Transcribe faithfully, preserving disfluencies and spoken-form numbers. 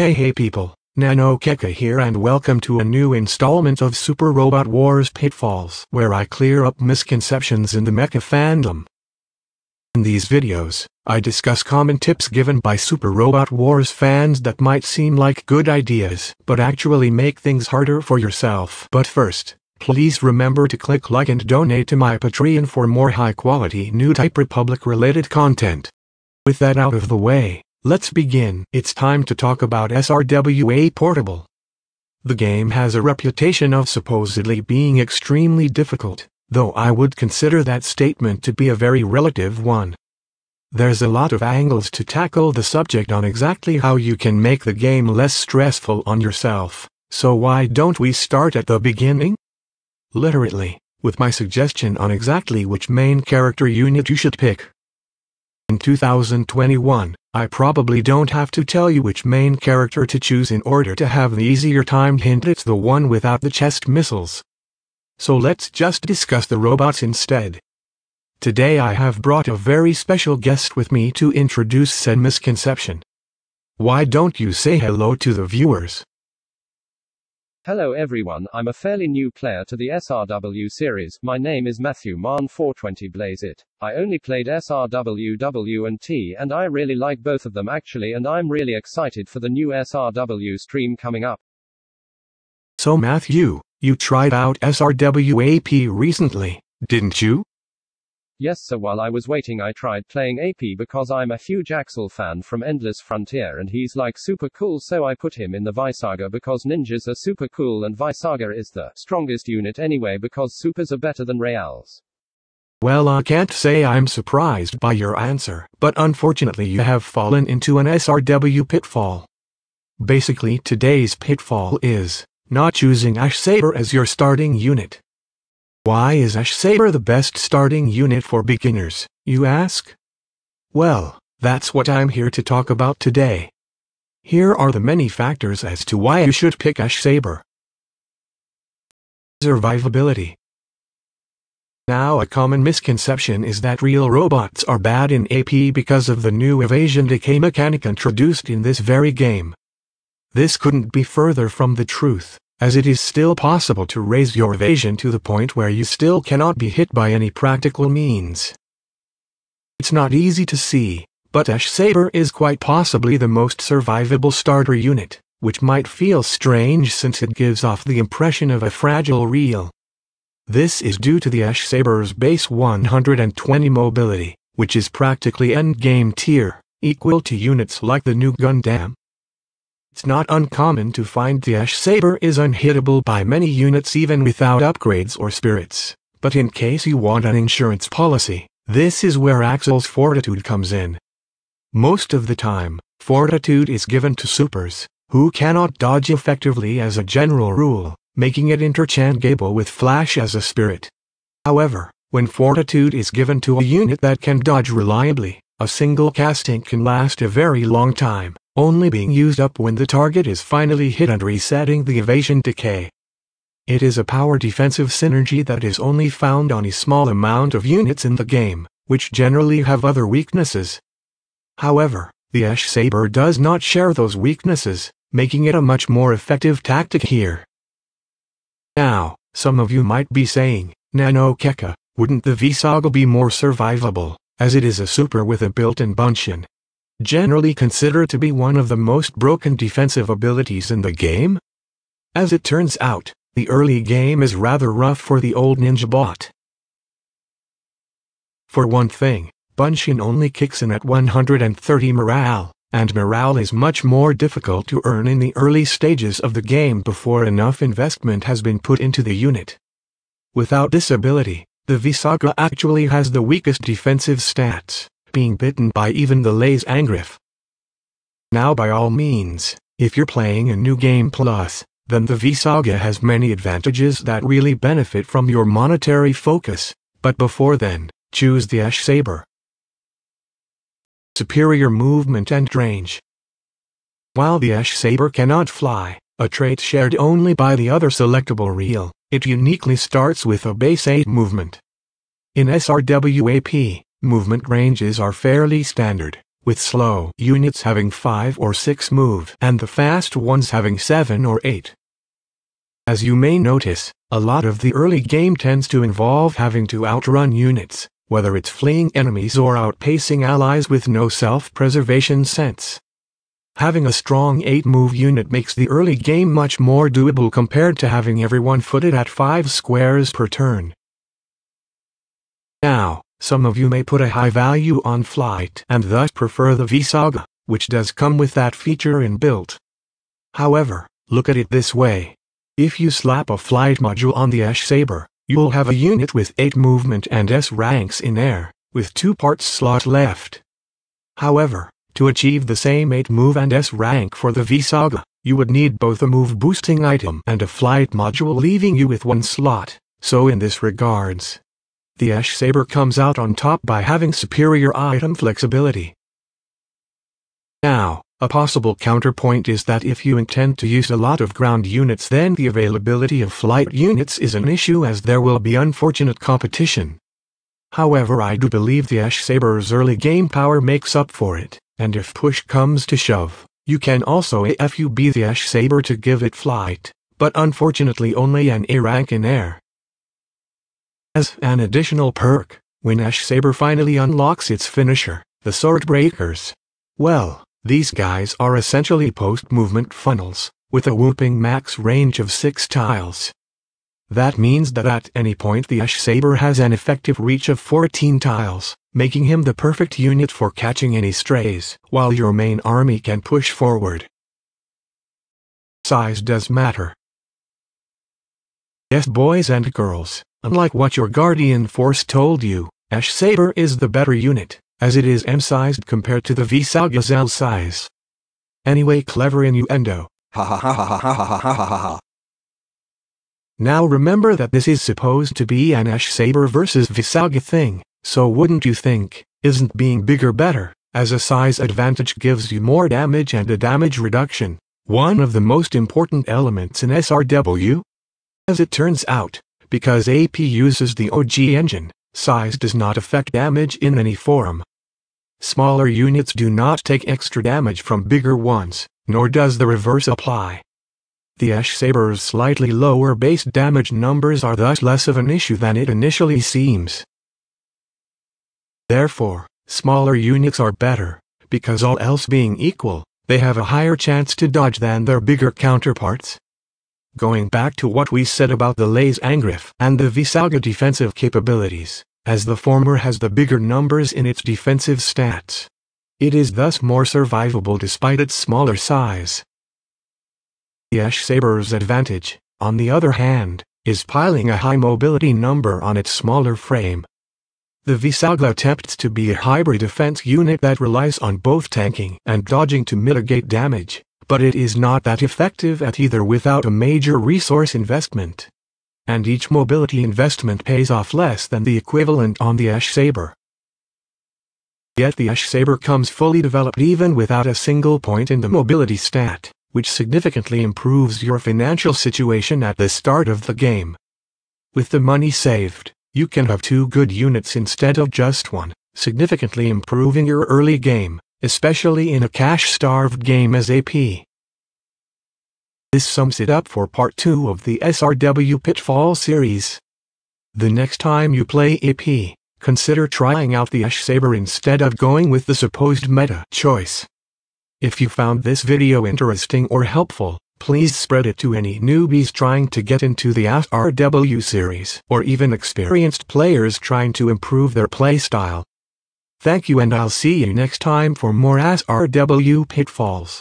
Hey hey people, Nanokeka here and welcome to a new installment of Super Robot Wars Pitfalls, where I clear up misconceptions in the mecha fandom. In these videos, I discuss common tips given by Super Robot Wars fans that might seem like good ideas, but actually make things harder for yourself. But first, please remember to click like and donate to my Patreon for more high quality New Type Republic related content. With that out of the way, let's begin. It's time to talk about S R W A Portable. The game has a reputation of supposedly being extremely difficult, though I would consider that statement to be a very relative one. There's a lot of angles to tackle the subject on exactly how you can make the game less stressful on yourself, so why don't we start at the beginning? Literally, with my suggestion on exactly which main character unit you should pick. In two thousand twenty-one, I probably don't have to tell you which main character to choose in order to have the easier time. Hint, it's the one without the chest missiles. So let's just discuss the robots instead. Today I have brought a very special guest with me to introduce said misconception. Why don't you say hello to the viewers? Hello everyone, I'm a fairly new player to the S R W series. My name is Matthew Marn, four twenty Blaze It. I only played S R W W and T and I really like both of them actually, and I'm really excited for the new S R W stream coming up. So Matthew, you tried out S R W A P recently, didn't you? Yes sir, while I was waiting I tried playing A P because I'm a huge Axel fan from Endless Frontier and he's like super cool, so I put him in the Vysaga because ninjas are super cool and Vysaga is the strongest unit anyway because supers are better than reals. Well, I can't say I'm surprised by your answer, but unfortunately you have fallen into an S R W pitfall. Basically today's pitfall is not choosing Ash Saber as your starting unit. Why is Ash Saber the best starting unit for beginners, you ask? Well, that's what I'm here to talk about today. Here are the many factors as to why you should pick Ash Saber. Survivability. Now, a common misconception is that real robots are bad in A P because of the new Evasion Decay mechanic introduced in this very game. This couldn't be further from the truth, as it is still possible to raise your evasion to the point where you still cannot be hit by any practical means. It's not easy to see, but Ash Saber is quite possibly the most survivable starter unit, which might feel strange since it gives off the impression of a fragile reel. This is due to the Ash Saber's base one hundred twenty mobility, which is practically endgame tier, equal to units like the new Gundam. It's not uncommon to find the Ash Saber is unhittable by many units even without upgrades or spirits, but in case you want an insurance policy, this is where Axel's Fortitude comes in. Most of the time, Fortitude is given to supers, who cannot dodge effectively as a general rule, making it interchangeable with Flash as a spirit. However, when Fortitude is given to a unit that can dodge reliably, a single casting can last a very long time, only being used up when the target is finally hit and resetting the evasion decay. It is a power defensive synergy that is only found on a small amount of units in the game, which generally have other weaknesses. However, the Ash Saber does not share those weaknesses, making it a much more effective tactic here. Now, some of you might be saying, Nanokeka, wouldn't the Vysaga be more survivable, as it is a super with a built-in Bunshin? Generally considered to be one of the most broken defensive abilities in the game? As it turns out, the early game is rather rough for the old ninja bot. For one thing, Bunshin only kicks in at one hundred thirty morale, and morale is much more difficult to earn in the early stages of the game before enough investment has been put into the unit. Without this ability, the Vysaga actually has the weakest defensive stats, being bitten by even the Lay's Angriff. Now by all means, if you're playing a new game plus, then the Vysaga has many advantages that really benefit from your monetary focus, but before then, choose the Ash Saber. Superior movement and range. While the Ash Saber cannot fly, a trait shared only by the other selectable reel, it uniquely starts with a base eight movement. In S R W A P, movement ranges are fairly standard, with slow units having five or six move and the fast ones having seven or eight. As you may notice, a lot of the early game tends to involve having to outrun units, whether it's fleeing enemies or outpacing allies with no self-preservation sense. Having a strong eight move unit makes the early game much more doable compared to having everyone footed at five squares per turn. Now, some of you may put a high value on flight and thus prefer the Vysaga, which does come with that feature inbuilt. However, look at it this way. If you slap a flight module on the Ash Saber, you'll have a unit with eight movement and S ranks in air, with two parts slot left. However, to achieve the same eight move and S rank for the Vysaga, you would need both a move boosting item and a flight module, leaving you with one slot, so in this regards, the Ash Saber comes out on top by having superior item flexibility. Now, a possible counterpoint is that if you intend to use a lot of ground units, then the availability of flight units is an issue, as there will be unfortunate competition. However, I do believe the Ash Saber's early game power makes up for it. And if push comes to shove, you can also A F U B the Ash Saber to give it flight, but unfortunately only an A rank in air. As an additional perk, when Ash Saber finally unlocks its finisher, the Sword Breakers. Well, these guys are essentially post-movement funnels, with a whooping max range of six tiles. That means that at any point the Ash Saber has an effective reach of fourteen tiles, making him the perfect unit for catching any strays, while your main army can push forward. Size does matter. Yes, boys and girls, unlike what your Guardian Force told you, Ash Saber is the better unit, as it is M-sized compared to the Vysaga's L size. Anyway, clever innuendo. Ha ha ha ha ha ha ha ha ha ha. Now remember that this is supposed to be an Ash Saber versus Vysaga thing, so wouldn't you think, isn't being bigger better, as a size advantage gives you more damage and a damage reduction, one of the most important elements in S R W? As it turns out, because A P uses the O G engine, size does not affect damage in any form. Smaller units do not take extra damage from bigger ones, nor does the reverse apply. The Ash Saber's slightly lower base damage numbers are thus less of an issue than it initially seems. Therefore, smaller units are better, because all else being equal, they have a higher chance to dodge than their bigger counterparts. Going back to what we said about the Lay's Angriff and the Vysaga defensive capabilities, as the former has the bigger numbers in its defensive stats. It is thus more survivable despite its smaller size. The Ash Saber's advantage, on the other hand, is piling a high mobility number on its smaller frame. The Vysaga attempts to be a hybrid defense unit that relies on both tanking and dodging to mitigate damage, but it is not that effective at either without a major resource investment. And each mobility investment pays off less than the equivalent on the Ash Saber. Yet the Ash Saber comes fully developed even without a single point in the mobility stat, which significantly improves your financial situation at the start of the game. With the money saved, you can have two good units instead of just one, significantly improving your early game, especially in a cash-starved game as A P. This sums it up for part two of the S R W Pitfall series. The next time you play A P, consider trying out the Ash Saber instead of going with the supposed meta choice. If you found this video interesting or helpful, please spread it to any newbies trying to get into the S R W series or even experienced players trying to improve their playstyle. Thank you, and I'll see you next time for more S R W pitfalls.